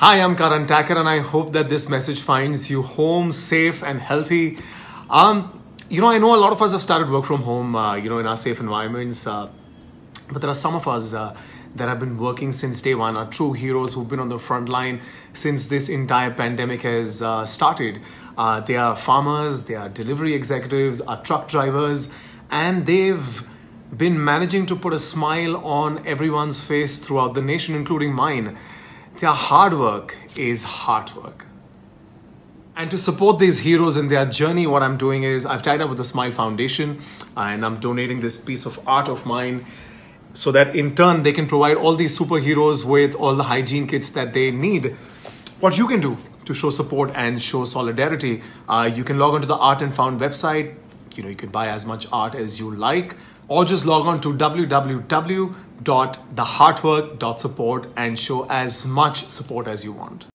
Hi, I'm Karan Tacker and I hope that this message finds you home safe and healthy. I know a lot of us have started work from home, in our safe environments. But there are some of us that have been working since day one, are true heroes who've been on the front line since this entire pandemic has started. They are farmers, they are delivery executives, are truck drivers, and they've been managing to put a smile on everyone's face throughout the nation, including mine. Their hard work is heart work. And to support these heroes in their journey, what I'm doing is I've tied up with the Smile Foundation and I'm donating this piece of art of mine so that in turn they can provide all these superheroes with all the hygiene kits that they need. What you can do to show support and show solidarity, you can log on to the Art and Found website. You can buy as much art as you like, or just log on to www.theheartwork.support and show as much support as you want.